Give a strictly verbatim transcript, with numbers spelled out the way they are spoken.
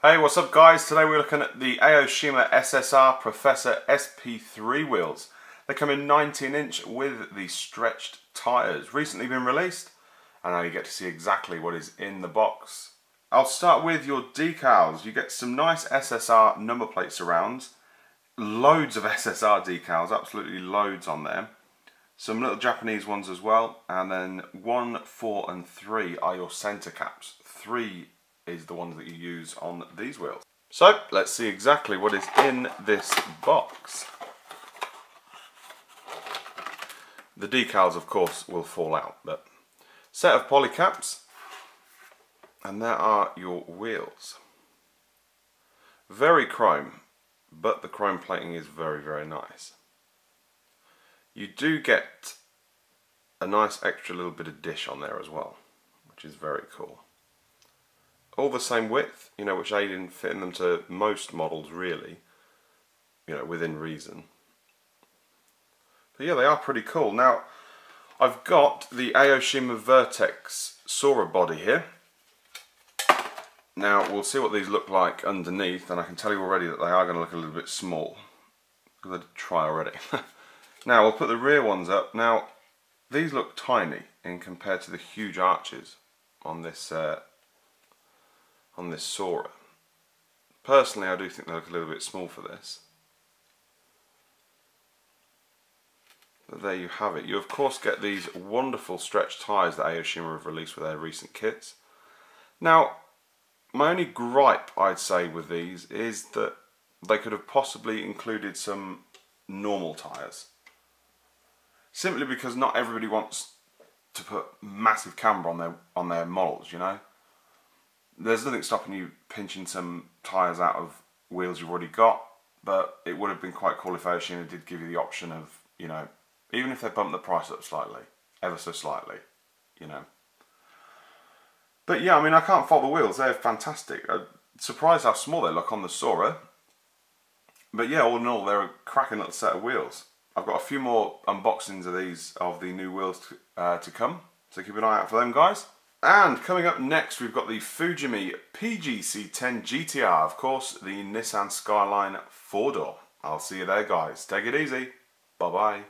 Hey, what's up guys? Today we're looking at the Aoshima S S R Professor S P three wheels. They come in nineteen inch with the stretched tyres. Recently been released, and now you get to see exactly what is in the box. I'll start with your decals. You get some nice S S R number plates around. Loads of S S R decals, absolutely loads on there. Some little Japanese ones as well, and then one, four and three are your centre caps. Three is the ones that you use on these wheels. So let's see exactly what is in this box. The decals of course will fall out, but set of poly caps, and there are your wheels. Very chrome, but the chrome plating is very very nice. You do get a nice extra little bit of dish on there as well, which is very cool. All the same width, you know, which aid in fitting them to most models really, you know, within reason. But yeah, they are pretty cool. Now, I've got the Aoshima Vertex Soarer body here. Now, we'll see what these look like underneath, and I can tell you already that they are going to look a little bit small, because I did try already. Now, we'll put the rear ones up. Now, these look tiny in compared to the huge arches on this uh, on this Soarer. Personally, I do think they look a little bit small for this. But there you have it. You of course get these wonderful stretch tyres that Aoshima have released with their recent kits. Now, my only gripe I'd say with these is that they could have possibly included some normal tyres. Simply because not everybody wants to put massive camber on their on their models, you know. There's nothing stopping you pinching some tyres out of wheels you've already got, but it would have been quite cool if Aoshima did give you the option of, you know, even if they bump the price up slightly, ever so slightly, you know. But yeah, I mean, I can't fault the wheels, they're fantastic. I'm surprised how small they look on the Soarer. But yeah, all in all, they're a cracking little set of wheels. I've got a few more unboxings of these, of the new wheels to, uh, to come, so keep an eye out for them, guys. And coming up next, we've got the Fujimi P G C ten G T R, of course, the Nissan Skyline four door. I'll see you there, guys. Take it easy. Bye-bye.